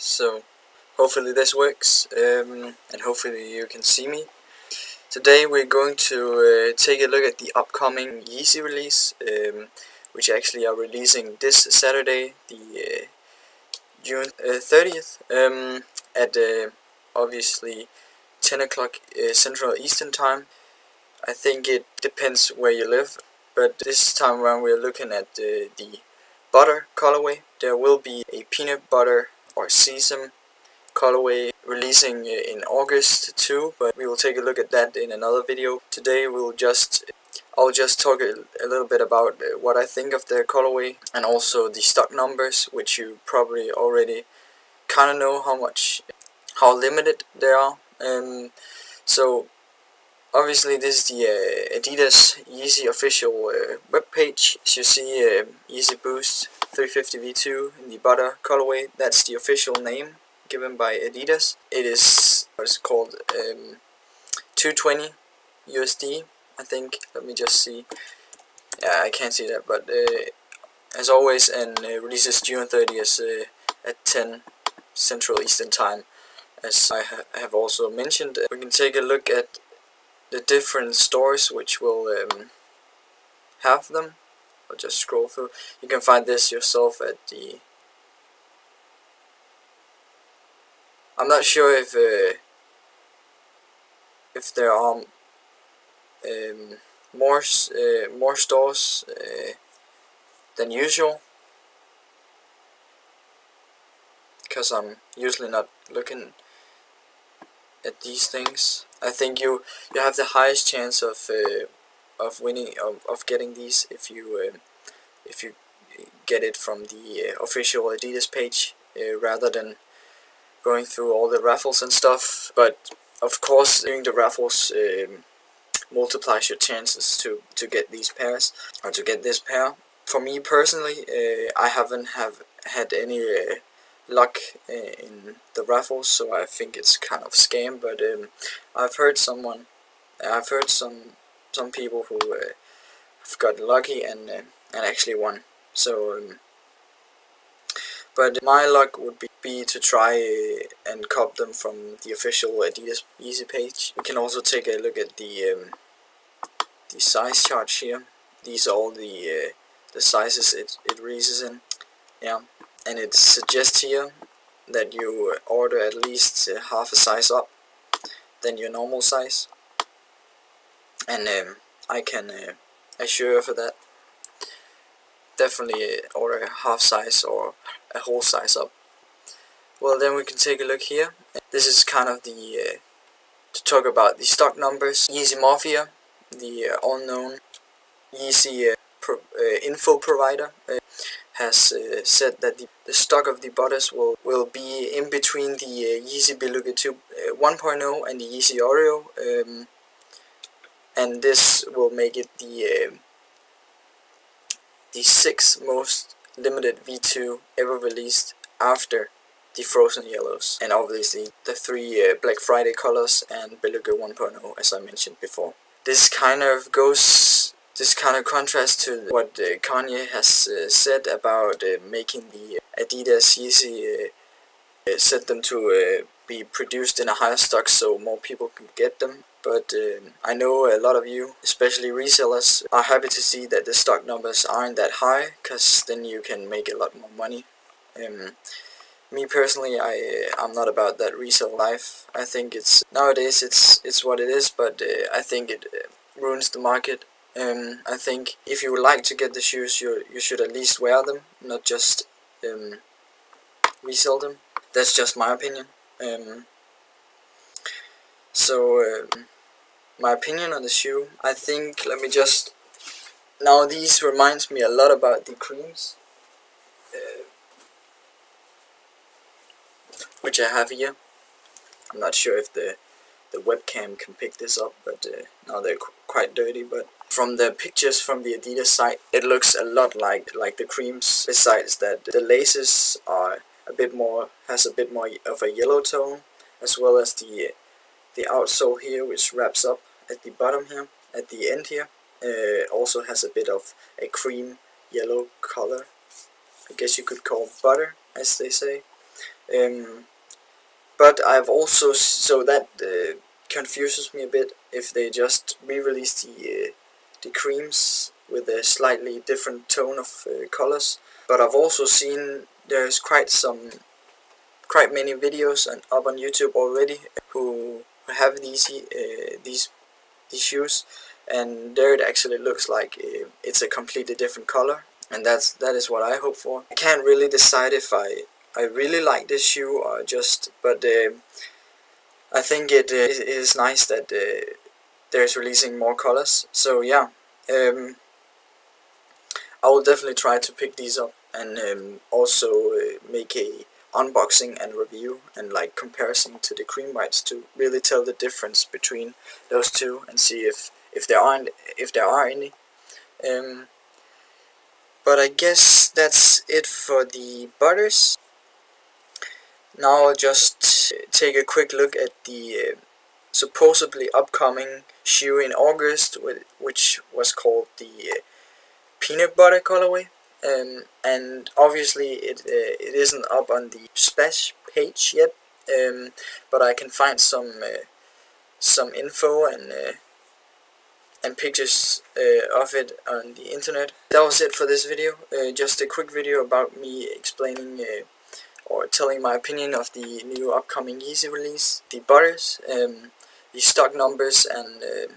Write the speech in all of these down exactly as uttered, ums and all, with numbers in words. So hopefully this works, um, and hopefully you can see me. Today we're going to uh, take a look at the upcoming Yeezy release, um, which actually are releasing this Saturday, the uh, June thirtieth, um, at uh, obviously ten o'clock uh, Central Eastern Time. I think it depends where you live, but this time around we're looking at uh, the butter colorway. There will be a peanut butter or sesame colorway releasing in August too, but we will take a look at that in another video. Today we'll just I'll just talk a, a little bit about what I think of the colorway and also the stock numbers, which you probably already kind of know how much how limited they are. Um, so obviously this is the uh, Adidas Yeezy official uh, webpage. As you see, uh, Yeezy Boost three fifty v two in the butter colorway. That's the official name given by Adidas. It is what it's called, um, two twenty U S D, I think. Let me just see. Yeah, I can't see that, but uh, as always, and uh, releases June thirtieth uh, at ten Central Eastern Time, as I ha have also mentioned. We can take a look at the different stores which will um, have them. I'll just scroll through. You can find this yourself at the... I'm not sure if uh, if there are um, more uh, more stores uh, than usual, because I'm usually not looking at these things. I think you you have the highest chance of uh, of winning of, of getting these if you uh, if you get it from the uh, official Adidas page uh, rather than going through all the raffles and stuff. But of course, doing the raffles um, multiplies your chances to to get these pairs or to get this pair. For me personally, uh, I haven't have had any uh, luck in the raffles, so I think it's kind of scam. But um, I've heard someone, I've heard some some people who uh, have gotten lucky and uh, and actually won. So. Um, But my luck would be, be to try uh, and cop them from the official Adidas Yeezy page. We can also take a look at the um, the size chart here. These are all the uh, the sizes it it releases in. Yeah, and it suggests here that you order at least uh, half a size up than your normal size. And um, I can uh, assure you for that. Definitely order a half size or a whole size up. Well, then we can take a look here. This is kind of the uh, to talk about the stock numbers. Yeezy Mafia, the uh, all-known Yeezy uh, pro uh, info provider, uh, has uh, said that the, the stock of the butters will will be in between the uh, Yeezy Beluga two uh, one point oh and the Yeezy Oreo, um, and this will make it the uh, the sixth most limited v two ever released after the frozen yellows and obviously the three uh, Black Friday colors and Beluga one point oh, as I mentioned before. This kind of goes, this kind of contrasts to what uh, Kanye has uh, said about uh, making the Adidas Yeezy, uh, uh, set them to uh, be produced in a higher stock so more people could get them. But um, I know a lot of you, especially resellers, are happy to see that the stock numbers aren't that high, because then you can make a lot more money. Um, me personally, I, I'm not about that resale life. I think it's, nowadays it's it's what it is, but uh, I think it uh, ruins the market. Um, I think if you would like to get the shoes, you, you should at least wear them, not just um, resell them. That's just my opinion. Um, So, um, my opinion on the shoe, I think, let me just, now these reminds me a lot about the creams, uh, which I have here. I'm not sure if the, the webcam can pick this up, but uh, now they're qu quite dirty, but from the pictures from the Adidas site, it looks a lot like, like the creams, besides that the laces are a bit more, has a bit more of a yellow tone, as well as the... the outsole here, which wraps up at the bottom here, at the end here, uh, also has a bit of a cream yellow color. I guess you could call butter, as they say. Um, but I've also, so that uh, confuses me a bit if they just re-release the, uh, the creams with a slightly different tone of uh, colors. But I've also seen there's quite some, quite many videos and up on YouTube already who have these uh, these these shoes, and there it actually looks like uh, it's a completely different color, and that's that is what I hope for. I can't really decide if I I really like this shoe or just, but uh, I think it, uh, it is nice that uh, there's releasing more colors. So yeah, um, I will definitely try to pick these up and um, also uh, make a unboxing and review and like comparison to the cream whites to really tell the difference between those two and see if if there aren't if there are any. Um, but I guess that's it for the butters. Now I'll just take a quick look at the uh, supposedly upcoming shoe in August, which was called the uh, peanut butter colorway. Um, and obviously it uh, it isn't up on the splash page yet, um, but I can find some uh, some info and uh, and pictures uh, of it on the internet. That was it for this video. Uh, just a quick video about me explaining uh, or telling my opinion of the new upcoming Yeezy release, the butters, um, the stock numbers, and uh,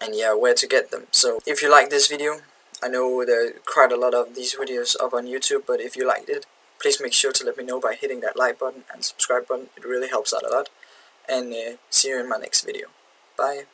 and yeah, where to get them. So if you like this video. I know there are quite a lot of these videos up on YouTube, but if you liked it, please make sure to let me know by hitting that like button and subscribe button. It really helps out a lot. And uh, see you in my next video. Bye.